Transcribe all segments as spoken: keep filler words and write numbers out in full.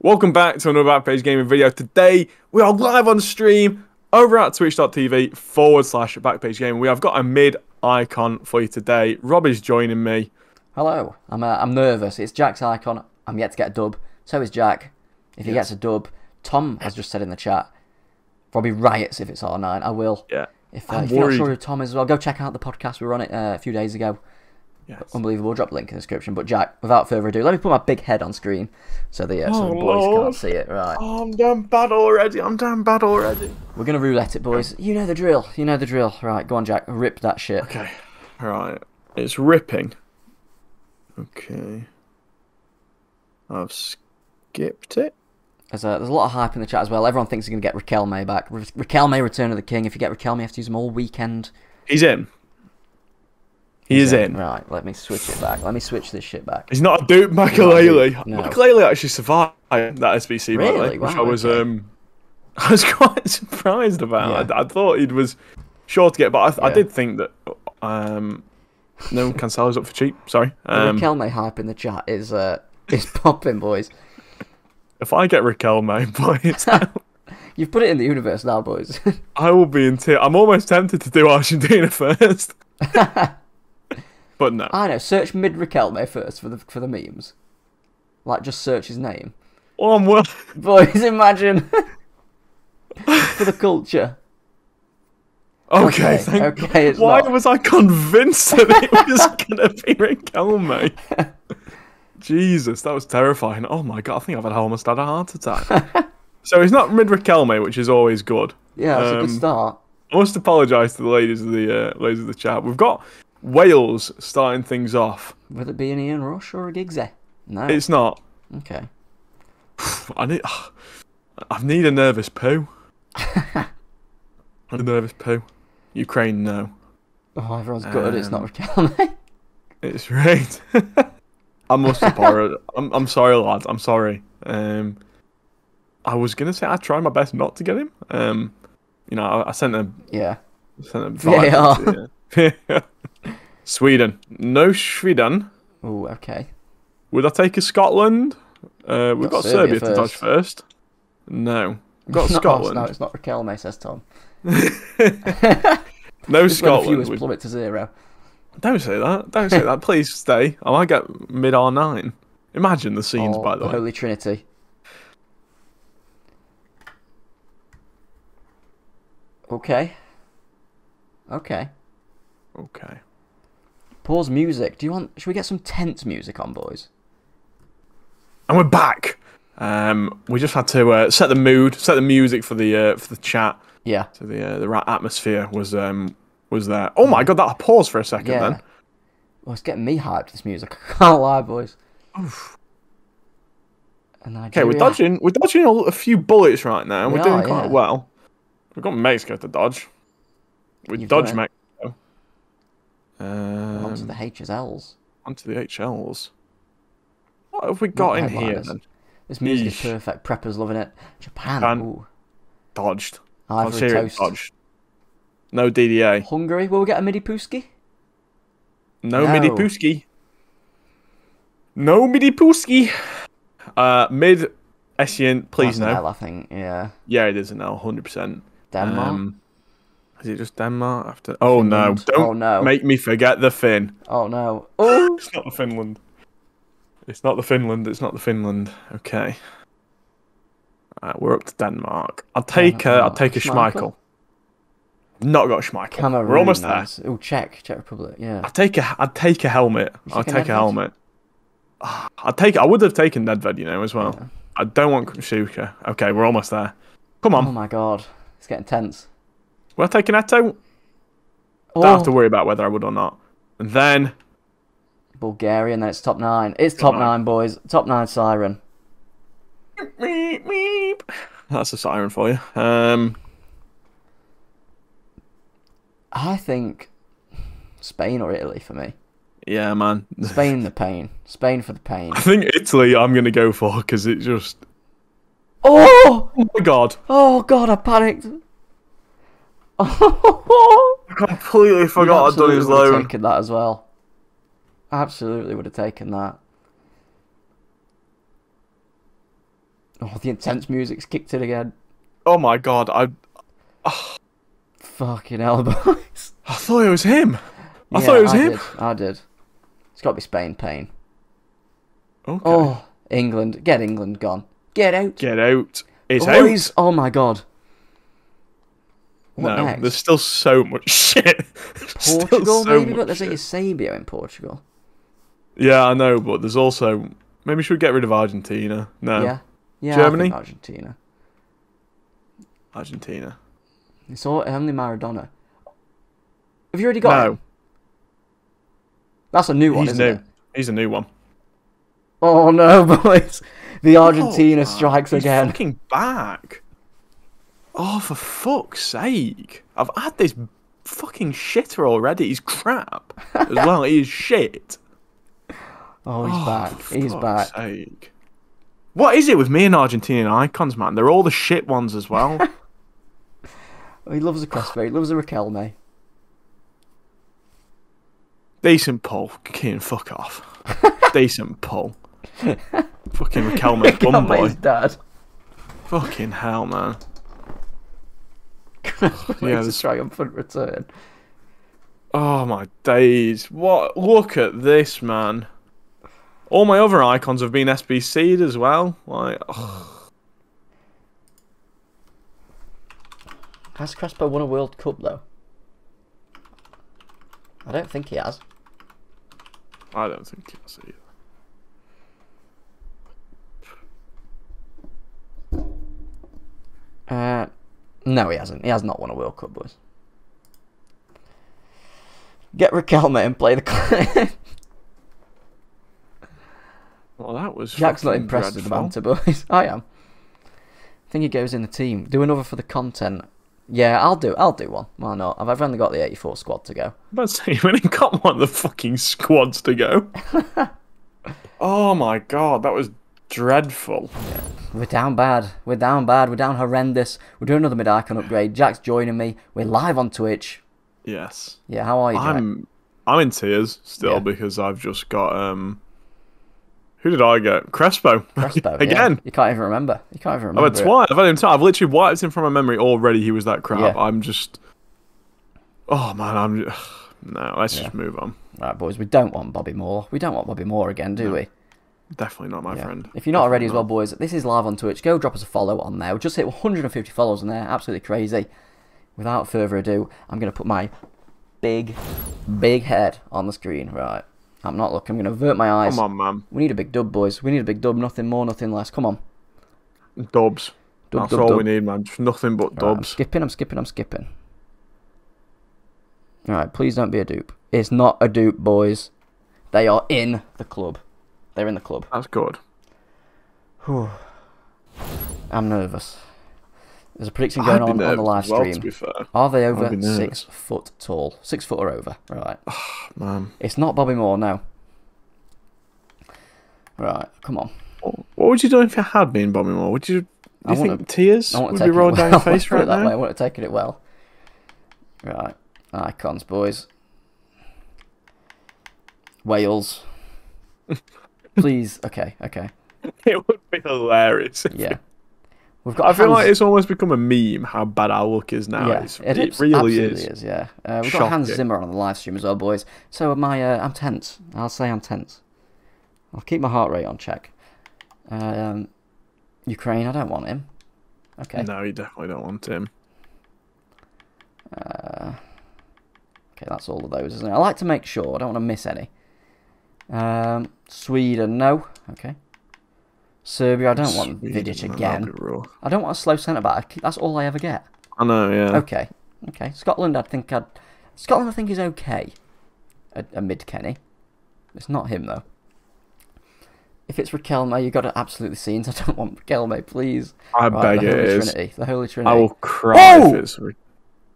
Welcome back to another Backpage Gaming video. Today, we are live on stream over at twitch.tv forward slash Backpage Gaming. We have got a mid icon for you today. Rob is joining me. Hello. I'm uh, I'm nervous. It's Jack's icon. I'm yet to get a dub. So is Jack. If he yes. gets a dub, Tom has just said in the chat, Robbie riots if it's R nine. I will. Yeah. If, uh, if you're not sure who Tom is as well, go check out the podcast. We were on it uh, a few days ago. Yes. Unbelievable. I'll drop the link in the description. But Jack, without further ado, let me put my big head on screen so the, uh, oh so the boys Lord. can't see it. Right. Oh, I'm damn bad already. I'm damn bad already. We're going to roulette it, boys. You know the drill. You know the drill. Right, go on, Jack. Rip that shit. Okay. All right. It's ripping. Okay. I've skipped it. There's a, there's a lot of hype in the chat as well. Everyone thinks they're going to get Riquelme back. R Riquelme, Return of the King. If you get Riquelme, you have to use him all weekend. He's in. He is in. Right, let me switch it back. Let me switch this shit back. He's not a dupe, Makaleli. No. Makaleli actually survived that S B C, really? By the way, which wow, I was okay. um, I was quite surprised about. Yeah. I, I thought he was sure to get, but I, yeah. I did think that um, no Cancelo's up for cheap. Sorry. Um, the Riquelme hype in the chat is uh, is popping, boys. If I get Riquelme, boys. You've put it in the universe now, boys. I will be in tears. I'm almost tempted to do Argentina first. But no. I know, search mid Riquelme first for the for the memes. Like just search his name. Oh I'm well boys, imagine for the culture. Okay, okay, thank okay it's Why not. was I convinced that it was gonna be Riquelme? Jesus, that was terrifying. Oh my god, I think I've had almost had a heart attack. So it's not mid Riquelme, which is always good. Yeah, it's um, a good start. I must apologise to the ladies of the uh, ladies of the chat. We've got Wales starting things off. Will it be an Ian Rush or a Giggsy? No. It's not. Okay. I need I need a nervous poo. A nervous poo. Ukraine, no. Oh, everyone's um, good. It's not Riquelme. It's right. I must apologize. I'm, I'm sorry, lads. I'm sorry. Um, I was going to say I tried my best not to get him. Um, you know, I, I sent a... Yeah. I sent a vibe. Yeah. Yeah. Sweden. No Sweden. Oh, okay. Would I take a Scotland? Uh, we've got, got Serbia, Serbia to dodge first. No. We've got not Scotland. No, it's not Riquelme, says Tom. No Scotland. Viewers plummet to zero. Don't say that. Don't say that. Please stay. I might get mid R nine. Imagine the scenes, oh, by the, the way. Holy Trinity. Okay. Okay. Okay. Pause music. Do you want? Should we get some tense music on, boys? And we're back. Um, we just had to uh, set the mood, set the music for the uh, for the chat. Yeah. So the uh, the atmosphere was um was there. Oh my god, that pause for a second. Yeah. Then. Well, it's getting me hyped. This music. I can't lie, boys. Oof. And okay, we're dodging. We're dodging a few bullets right now. And we we're are, doing quite yeah. well. We've got Mexico to dodge. We You've dodge Mexico. Um, onto the H S Ls. Onto the H Ls. What have we got in here then? This music Eesh. is perfect. Preppers loving it. Japan. Japan. Ooh. Dodged. Ivory Toast. Dodged. No D D A. Hungary. Will we get a midi Puski? No, no midi Puski. No midi Puski. Uh, mid Essien, please That's no. An L, I think. Yeah. Yeah, it is an L. Hundred percent. Denmark. Um, Is it just Denmark after? Oh Finland. no! Don't oh, no. make me forget the Finn. Oh no! Oh, it's not the Finland. It's not the Finland. It's not the Finland. Okay, uh, we're up to Denmark. I'll take a. I'll take a Schmeichel. Schmeichel. Not got Schmeichel. Cameroon, we're almost nice. there. Oh, Czech, Czech Republic. Yeah. I'll take a. I'd take a helmet. I'll take Nedved? a helmet. I'd take. I would have taken Nedved, you know, as well. Yeah. I don't want Shuka. Okay, we're almost there. Come on. Oh my god, it's getting tense. We're taking Eto. Oh. Don't have to worry about whether I would or not. And then... Bulgaria, and then it's top nine. It's top, top nine. nine, boys. Top nine siren. Meep, meep. That's a siren for you. Um, I think Spain or Italy for me. Yeah, man. Spain the pain. Spain for the pain. I think Italy I'm going to go for because it just... Oh! Oh, my God. Oh, God, I panicked. I completely forgot I'd done his loan. I would have taken that as well. Absolutely would have taken that. Oh, the intense music's kicked in again. Oh my god, I... Oh. Fucking hell, boys. I thought it was him. I yeah, thought it was I him. Did. I did. It's got to be Spain pain. Okay. Oh, England. Get England gone. Get out. Get out. It's boys. Out. Oh my god. What no, next? There's still so much shit. Portugal, so maybe, but there's shit. a Eusebio in Portugal. Yeah, I know, but there's also... Maybe should we get rid of Argentina? No. Yeah. Yeah, Germany? I think Argentina. Argentina. It's all, only Maradona. Have you already got no. him? That's a new one, He's isn't new. it? He's a new one. Oh, no, boys. The Argentina oh, strikes he's again. fucking back. Oh, for fuck's sake. I've had this fucking shitter already. He's crap as well. He is shit. Oh, he's oh, back. For he's fuck's back. Sake. What is it with me and Argentinian icons, man? They're all the shit ones as well. Oh, he loves a Crespo. He loves a Riquelme. Decent pull. Keen, fuck off. Decent pull. Fucking Riquelme, bum boy. Dad. Fucking hell, man. Yeah, it's a triumphant return. Oh my days! What? Look at this, man. All my other icons have been S B C'd as well. Like, oh. Has Crespo won a World Cup though? I don't think he has. I don't think he has either. Uh, no, he hasn't. He has not won a World Cup, boys. Get Riquelme and play the clip. Well, that was. Jack's not impressed with the banter, boys. I am. I think he goes in the team. Do another for the content. Yeah, I'll do. I'll do one. Why not? I've only got the eighty-four squad to go. Let's see. When he got one of the fucking squads to go. Oh my god, that was dreadful. Yeah. We're down bad. We're down bad. We're down horrendous. We're doing another mid icon upgrade. Jack's joining me. We're live on Twitch. Yes. Yeah. How are you, Jack? I'm. I'm in tears still yeah. because I've just got um. Who did I get? Crespo. Crespo again. Yeah. You can't even remember. You can't even remember. I've had twice. I've had him twice. I've literally wiped him from my memory already. He was that crap. Yeah. I'm just. Oh man, I'm. Just... No, let's yeah. just move on. All right, boys. We don't want Bobby Moore. We don't want Bobby Moore again, do no. we? Definitely not, my yeah. friend. If you're not Definitely already, not. as well, boys, this is live on Twitch. Go drop us a follow on there. We just hit one hundred fifty followers on there. Absolutely crazy. Without further ado, I'm gonna put my big, big head on the screen. Right. I'm not looking. I'm going to avert my eyes. Come on, man. We need a big dub, boys. We need a big dub. Nothing more, nothing less. Come on. Dubs. Dub, That's dub, all dub. we need, man. Just nothing but right, dubs. I'm skipping, I'm skipping, I'm skipping. All right, please don't be a dupe. It's not a dupe, boys. They are in the club. They're in the club. That's good. Whew. I'm nervous. There's a prediction going on on the live stream. Well, Are they over six foot tall? Six foot or over, right? Oh, man, it's not Bobby Moore now. Right, come on. What would you do if you had been Bobby Moore? Would you? Do you I think want to, tears I want to would be rolling well. down your face right now? Way. I would have taken it well. Right, icons, boys. Wales. Please, okay, okay. It would be hilarious. Yeah. We've got I feel Hans... like it's almost become a meme how bad our look is now. Yeah, it's, it, it really is. is. Yeah, uh, we've Shocking. got Hans Zimmer on the live stream as well, boys. So my, uh, I'm tense. I'll say I'm tense. I'll keep my heart rate on check. Um, Ukraine, I don't want him. Okay. No, you definitely don't want him. Uh, okay, that's all of those, isn't it? I like to make sure. I don't want to miss any. Um, Sweden, no. Okay. Serbia, I don't want Vidic again. I don't want a slow centre-back. That's all I ever get. I know, yeah. Okay. Okay. Scotland, I think I'd... Scotland, I think, is okay amid Kenny. It's not him, though. If it's Riquelme, you've got to absolutely scenes. I don't want Riquelme, please. I right, beg it is. Trinity, the Holy Trinity. I will cry oh! if it's...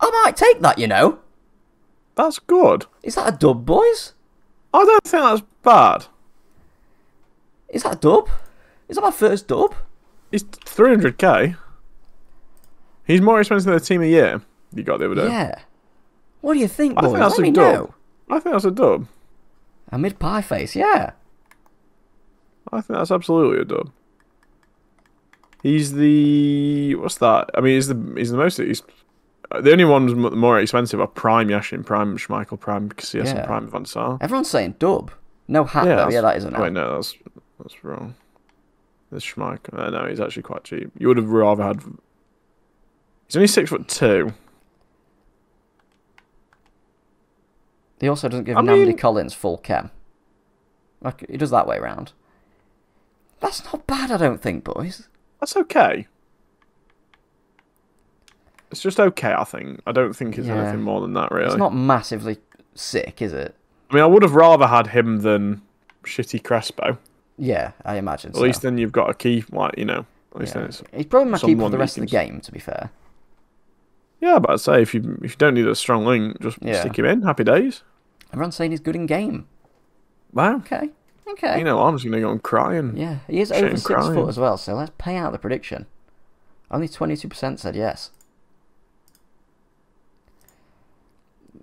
I might take that, you know. That's good. Is that a dub, boys? I don't think that's bad. Is that a dub? Is that my first dub? It's three hundred K. He's more expensive than the team a year you got the other day. Yeah. What do you think, boys? I think that's Let a dub. Know. I think that's a dub. A mid pie face, yeah. I think that's absolutely a dub. He's the what's that? I mean, he's the he's the most he's the only ones more expensive are Prime Yashin, Prime Schmeichel, Prime Casillas, yeah. and Prime Van Sar. Everyone's saying dub. No hat yeah, though. Yeah, that isn't. Wait, hat. no, that's that's wrong. There's Schmeichel. Uh, no, he's actually quite cheap. You would have rather had. He's only six foot two. He also doesn't give I Namdi mean... Collins full chem. Like he does that way round. That's not bad, I don't think, boys. That's okay. It's just okay, I think. I don't think it's yeah. anything more than that, really. It's not massively sick, is it? I mean, I would have rather had him than shitty Crespo. Yeah, I imagine so. At least then you've got a key, like, you know. At least yeah. then it's He's probably my key for the rest of the game, to be fair. Yeah, but I'd say if you if you don't need a strong link, just yeah. stick him in. Happy days. Everyone's saying he's good in game. Wow. Okay. Okay. You know, I'm just going to go on crying. Yeah, he is over six crying. foot as well, so let's pay out the prediction. Only twenty-two percent said yes.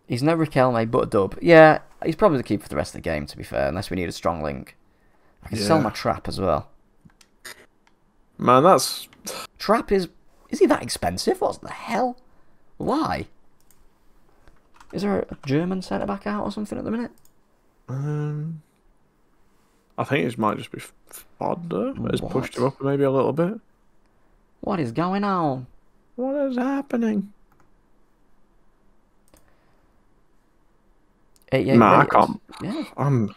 He's no Riquelme, but a dub. Yeah, he's probably the keeper for the rest of the game, to be fair, unless we need a strong link. I can yeah. sell my trap as well. Man, that's... Trap is... Is he that expensive? What the hell? Why? Is there a German centre-back out or something at the minute? Um... I think it might just be fodder. It's pushed him up maybe a little bit. What is going on? What is happening? eighty-eight Man, I can't. Yeah. I'm,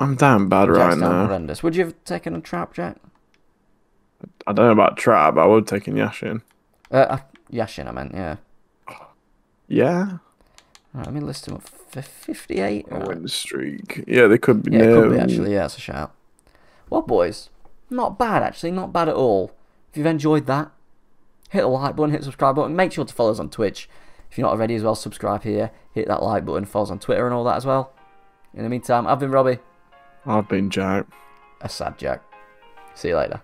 I'm damn bad Jack's right now. Horrendous. Would you have taken a trap, Jack? I don't know about trap, but I would have taken Yashin. Uh, uh, Yashin, I meant, yeah. Yeah. Right, let me list them up for fifty-eight. Right. Win the streak. Yeah, they could be. Yeah, it could be, actually. Yeah, that's a shout. Well, boys, not bad, actually. Not bad at all. If you've enjoyed that, hit the like button, hit the subscribe button. Make sure to follow us on Twitch. If you're not already as well, subscribe here. Hit that like button. Follow us on Twitter and all that as well. In the meantime, I've been Robbie. I've been Jack. A sad Jack. See you later.